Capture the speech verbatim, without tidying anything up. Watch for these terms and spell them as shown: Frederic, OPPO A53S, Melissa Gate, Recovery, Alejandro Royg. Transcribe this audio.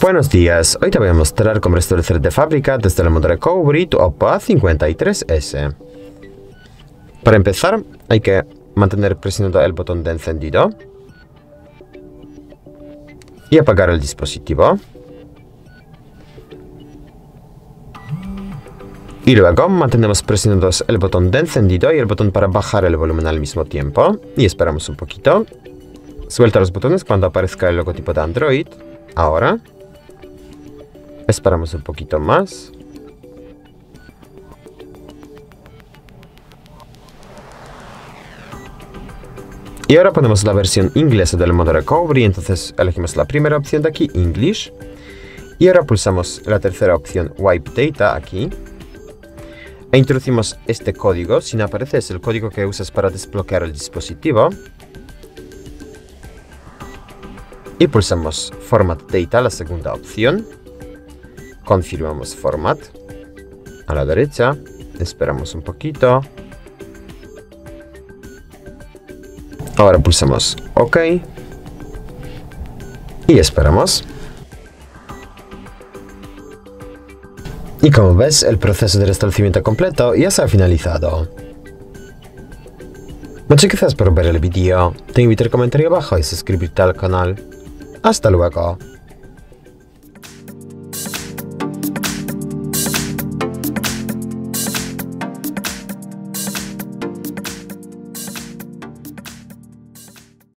Buenos días, hoy te voy a mostrar cómo restablecer de fábrica desde el motor Recovery tu OPPO A cincuenta y tres S. Para empezar, hay que mantener presionado el botón de encendido y apagar el dispositivo. Y luego mantenemos presionados el botón de encendido y el botón para bajar el volumen al mismo tiempo. Y esperamos un poquito. Suelta los botones cuando aparezca el logotipo de Android. Ahora. Esperamos un poquito más. Y ahora ponemos la versión inglesa del modo Recovery. Entonces elegimos la primera opción de aquí, English. Y ahora pulsamos la tercera opción, Wipe Data, aquí. E introducimos este código. Si no aparece, es el código que usas para desbloquear el dispositivo. Y pulsamos Format Data, la segunda opción. Confirmamos Format. A la derecha. Esperamos un poquito. Ahora pulsamos OK. Y esperamos. Y como ves, el proceso de restablecimiento completo ya se ha finalizado. Muchas gracias por ver el vídeo. Te invito a comentar abajo y suscribirte al canal. Hasta luego.